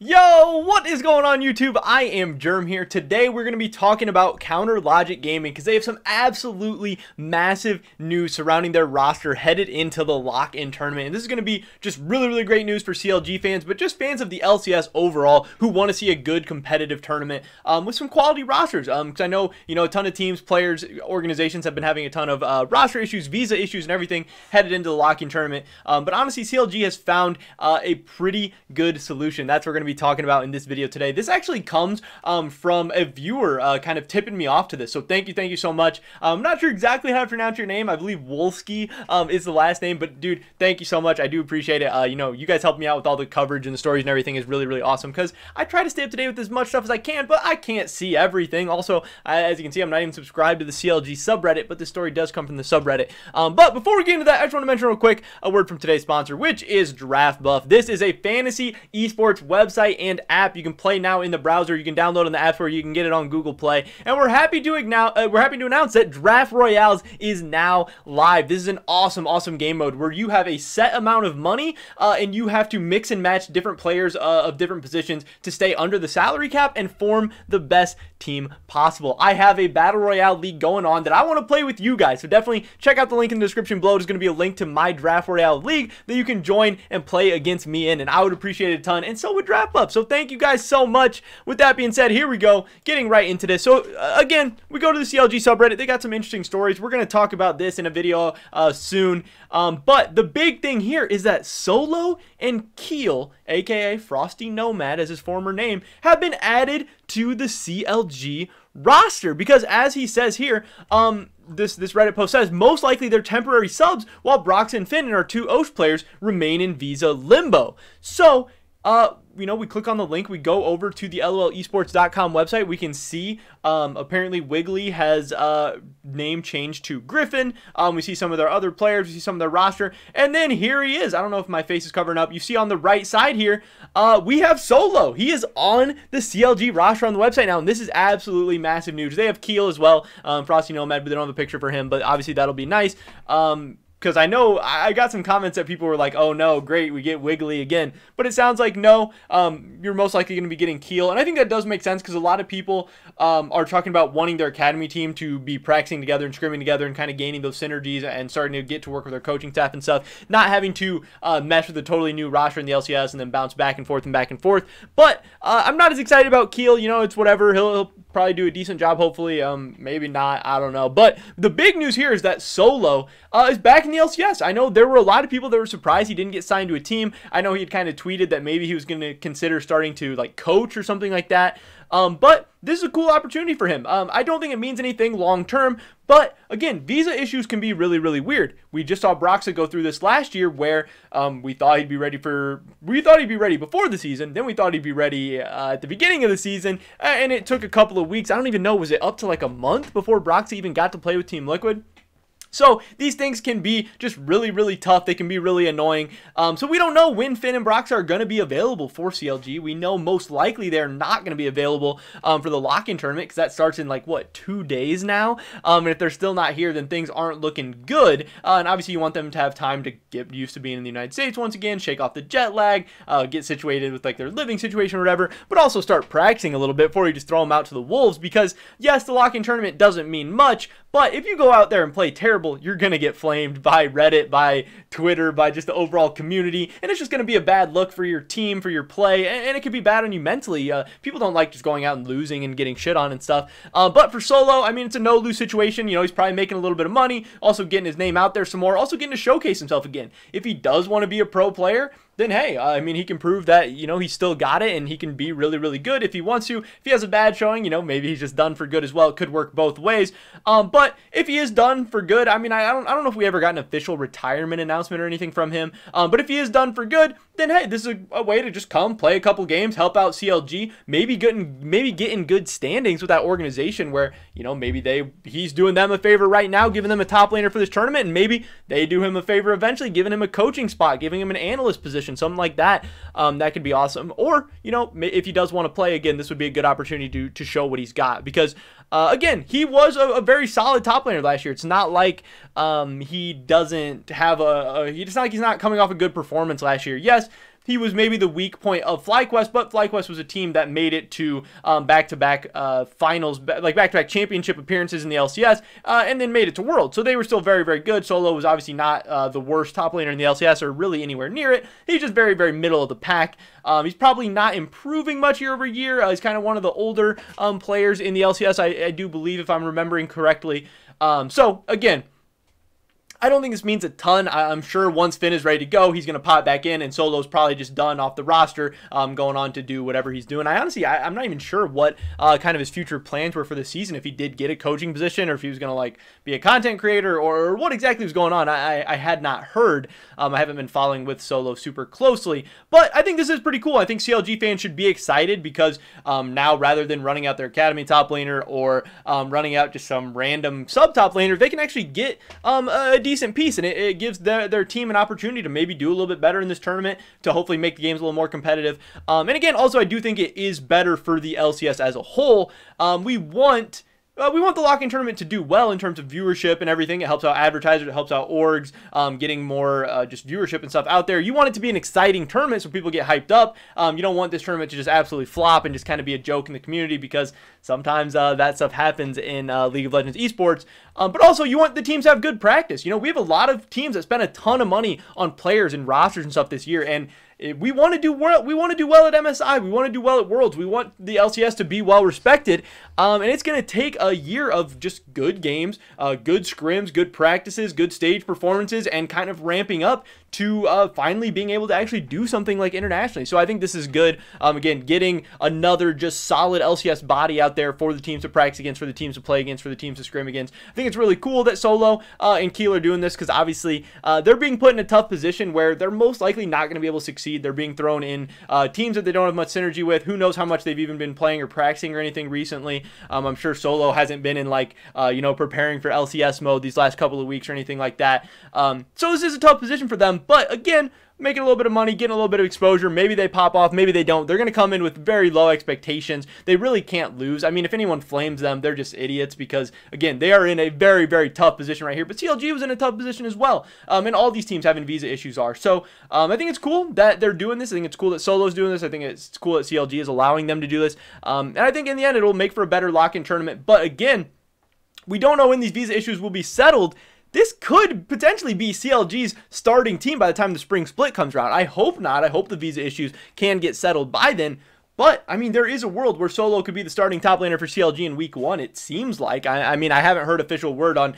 Yo, what is going on YouTube? I am Germ here. Today we're going to be talking about Counter Logic Gaming because they have some absolutely massive news surrounding their roster headed into the Lock-In tournament. And this is going to be just really great news for CLG fans, but just fans of the LCS overall who want to see a good competitive tournament with some quality rosters. Because I know, you know, a ton of teams, players, organizations have been having a ton of roster issues, visa issues, and everything headed into the Lock-In tournament. But honestly, CLG has found a pretty good solution. That's what we're going to be talking about in this video today. This actually comes from a viewer kind of tipping me off to this, so thank you so much. I'm not sure exactly how to pronounce your name. I believe Wolski is the last name, but dude, thank you so much. I do appreciate it. You know, you guys helped me out with all the coverage and the stories and everything is really awesome, because I try to stay up to date with as much stuff as I can, but I can't see everything. Also, as you can see, I'm not even subscribed to the CLG subreddit, but this story does come from the subreddit. But before we get into that, I just want to mention real quick a word from today's sponsor, which is Draft Buff. This is a fantasy esports website and app. You can play now in the browser, you can download on the App Store, you can get it on Google Play, and we're happy to announce that Draft Royales is now live. This is an awesome game mode where you have a set amount of money and you have to mix and match different players of different positions to stay under the salary cap and form the best team possible. I have a Battle Royale league going on that I want to play with you guys, so definitely check out the link in the description below. There's going to be a link to my Draft Royale league that you can join and play against me in, and I would appreciate it a ton, and so would Draft Up. So thank you guys so much. With that being said, here we go, getting right into this. So again, we go to the CLG subreddit. They got some interesting stories. We're going to talk about this in a video soon. But the big thing here is that Solo and Keel, aka Frosty Nomad as his former name, have been added to the CLG roster, because as he says here, this Reddit post says, most likely they're temporary subs while Broxah and Finn and our two Osh players remain in visa limbo. So you know, we click on the link, we go over to the LOLesports.com website, we can see apparently Wiggly has name changed to Griffin. We see some of their other players, we see some of their roster, and then here he is. I don't know if my face is covering up. You see on the right side here, we have Solo. He is on the CLG roster on the website now, and this is absolutely massive news. They have Keel as well, Frosty Nomad, but they don't have a picture for him, but obviously that'll be nice. Because I know I got some comments that people were like, oh no, great, we get Wiggly again. But it sounds like no, you're most likely going to be getting Keel. And I think that does make sense, because a lot of people are talking about wanting their academy team to be practicing together and scrimming together and kind of gaining those synergies and starting to get to work with their coaching staff and stuff, not having to mesh with a totally new roster in the LCS and then bounce back and forth and back and forth. But I'm not as excited about Keel. You know, it's whatever. He'll probably do a decent job, hopefully. Maybe not. I don't know. But the big news here is that Solo is back in the LCS. I know there were a lot of people that were surprised he didn't get signed to a team. I know he had kind of tweeted that maybe he was going to consider starting to like coach or something like that. But this is a cool opportunity for him. I don't think it means anything long term, but again, visa issues can be really weird. We just saw Broxah go through this last year, where we thought he'd be ready before the season, then we thought he'd be ready at the beginning of the season, and it took a couple of weeks. I don't even know, was it up to like a month before Broxah even got to play with Team Liquid? So these things can be just really tough. They can be really annoying. So we don't know when Finn and Broxah are going to be available for CLG. We know most likely they're not going to be available for the Lock-In tournament, because that starts in like, what, 2 days now? And if they're still not here, then things aren't looking good. And obviously you want them to have time to get used to being in the United States once again, shake off the jet lag, get situated with like their living situation or whatever, but also start practicing a little bit before you just throw them out to the wolves. Because yes, the Lock-In tournament doesn't mean much, but if you go out there and play terrible, you're going to get flamed by Reddit, by Twitter, by just the overall community, and it's just going to be a bad look for your team, for your play, and it could be bad on you mentally. People don't like just going out and losing and getting shit on and stuff, but for Solo, I mean, it's a no-lose situation. You know, he's probably making a little bit of money, also getting his name out there some more, also getting to showcase himself again. If he does want to be a pro player, then hey, I mean, he can prove that, you know, he's still got it, and he can be really good if he wants to. If he has a bad showing, you know, maybe he's just done for good as well. It could work both ways. But if he is done for good, I mean, I don't know if we ever got an official retirement announcement or anything from him. But if he is done for good, then hey, this is a way to just come play a couple games, help out CLG, maybe get in good standings with that organization, where, you know, maybe he's doing them a favor right now, giving them a top laner for this tournament, and maybe they do him a favor eventually, giving him a coaching spot, giving him an analyst position, something like that. That could be awesome. Or, you know, if he does want to play again, this would be a good opportunity to show what he's got, because again, he was a very solid top laner last year. It's not like he's not coming off a good performance last year. Yes, he was maybe the weak point of FlyQuest, but FlyQuest was a team that made it to back-to-back finals, like back-to-back championship appearances in the LCS, and then made it to Worlds. So they were still very, very good. Solo was obviously not the worst top laner in the LCS or really anywhere near it. He's just very, very middle of the pack. He's probably not improving much year over year. He's kind of one of the older players in the LCS, I do believe, if I'm remembering correctly. So, again, I don't think this means a ton. I'm sure once Finn is ready to go, he's going to pop back in, and Solo's probably just done off the roster, going on to do whatever he's doing. I'm not even sure what kind of his future plans were for the season, if he did get a coaching position or if he was going to like be a content creator or what exactly was going on. I had not heard. I haven't been following with Solo super closely, but I think this is pretty cool. I think CLG fans should be excited because now rather than running out their academy top laner or running out just some random sub top laner, they can actually get a decent piece, and it gives their team an opportunity to maybe do a little bit better in this tournament to hopefully make the games a little more competitive. And again, also I do think it is better for the LCS as a whole. We want the Lock-In tournament to do well in terms of viewership and everything. It helps out advertisers, it helps out orgs, getting more just viewership and stuff out there. You want it to be an exciting tournament so people get hyped up. You don't want this tournament to just absolutely flop and just kind of be a joke in the community, because sometimes that stuff happens in League of Legends esports. But also, you want the teams to have good practice. You know, we have a lot of teams that spend a ton of money on players and rosters and stuff this year, and we want to do well. We want to do well at MSI. We want to do well at Worlds. We want the LCS to be well respected, and it's going to take a year of just good games, good scrims, good practices, good stage performances, and kind of ramping up to finally being able to actually do something like internationally. So I think this is good. Again, getting another just solid LCS body out there for the teams to practice against, for the teams to play against, for the teams to scrim against. I think it's really cool that Solo and Keel are doing this, because obviously they're being put in a tough position where they're most likely not going to be able to succeed. They're being thrown in teams that they don't have much synergy with. Who knows how much they've even been playing or practicing or anything recently. I'm sure Solo hasn't been in like, you know, preparing for LCS mode these last couple of weeks or anything like that. So this is a tough position for them. But again, making a little bit of money, getting a little bit of exposure. Maybe they pop off, maybe they don't. They're going to come in with very low expectations. They really can't lose. I mean, if anyone flames them, they're just idiots, because, again, they are in a very, very tough position right here. But CLG was in a tough position as well, and all these teams having visa issues are. So I think it's cool that they're doing this. I think it's cool that Solo's doing this. I think it's cool that CLG is allowing them to do this. And I think in the end, it'll make for a better Lock-In tournament. But, again, we don't know when these visa issues will be settled. This could potentially be CLG's starting team by the time the spring split comes around. I hope not. I hope the visa issues can get settled by then. But, I mean, there is a world where Solo could be the starting top laner for CLG in week one, it seems like. I mean, I haven't heard official word on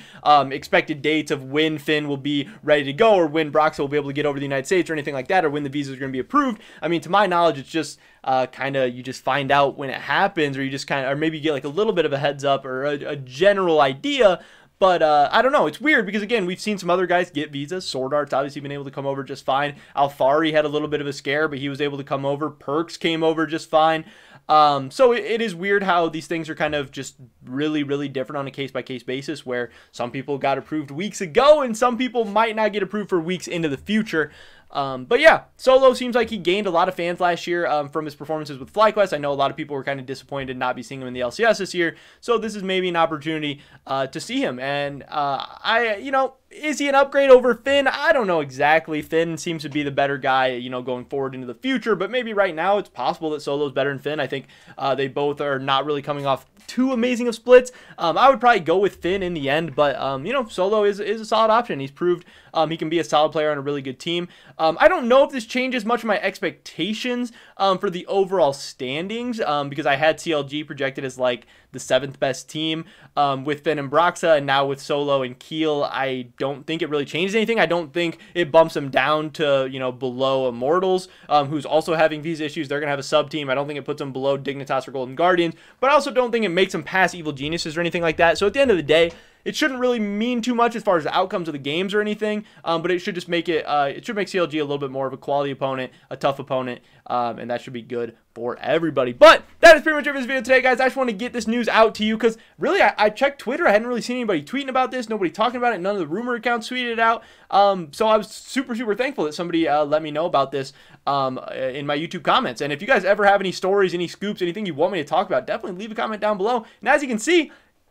expected dates of when Finn will be ready to go or when Broxah will be able to get over to the United States or anything like that, or when the visas are going to be approved. I mean, to my knowledge, it's just kind of, you just find out when it happens, or you just kind of, or maybe you get like a little bit of a heads up or a general idea. But I don't know. It's weird because, again, we've seen some other guys get visas. Sword Art's obviously been able to come over just fine. Alfari had a little bit of a scare, but he was able to come over. Perks came over just fine. So it is weird how these things are kind of just really, really different on a case-by-case basis, where some people got approved weeks ago and some people might not get approved for weeks into the future. But yeah, Solo seems like he gained a lot of fans last year from his performances with FlyQuest. I know a lot of people were kind of disappointed not be seeing him in the LCS this year, so this is maybe an opportunity to see him. And you know, is he an upgrade over Finn? I don't know exactly. Finn seems to be the better guy, you know, going forward into the future, but maybe right now it's possible that Solo's better than Finn. I think they both are not really coming off too amazing of splits. I would probably go with Finn in the end, but you know, Solo is a solid option. He's proved he can be a solid player on a really good team. I don't know if this changes much of my expectations for the overall standings, because I had CLG projected as like the 7th best team with Finn and Broxah, and now with Solo and Keel, I don't think it really changes anything. I don't think it bumps them down to, you know, below Immortals, who's also having these issues. They're going to have a sub-team. I don't think it puts them below Dignitas or Golden Guardians, but I also don't think it makes them pass Evil Geniuses or anything like that. So at the end of the day, it shouldn't really mean too much as far as the outcomes of the games or anything, but it should just make it, it should make CLG a little bit more of a quality opponent, a tough opponent, and that should be good for everybody. But that is pretty much it for this video today, guys. I just want to get this news out to you, because really, I checked Twitter. I hadn't really seen anybody tweeting about this, nobody talking about it. None of the rumor accounts tweeted it out, so I was super, super thankful that somebody let me know about this in my YouTube comments. And if you guys ever have any stories, any scoops, anything you want me to talk about, definitely leave a comment down below. And as you can see,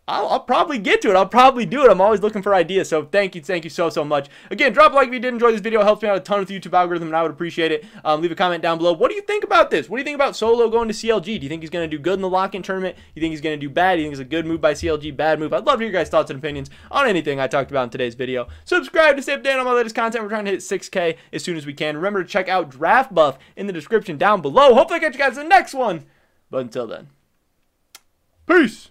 I'll probably get to it. I'll probably do it. I'm always looking for ideas. So thank you so much. Again, drop a like if you did enjoy this video. It helps me out a ton with the YouTube algorithm, and I would appreciate it. Leave a comment down below. What do you think about this? What do you think about Solo going to CLG? Do you think he's going to do good in the Lock-In tournament? You think he's going to do bad? You think it's a good move by CLG, bad move? I'd love to hear your guys' thoughts and opinions on anything I talked about in today's video. Subscribe to stay up to date on my latest content. We're trying to hit 6K as soon as we can. Remember to check out Draft Buff in the description down below. Hopefully I catch you guys in the next one. But until then, peace.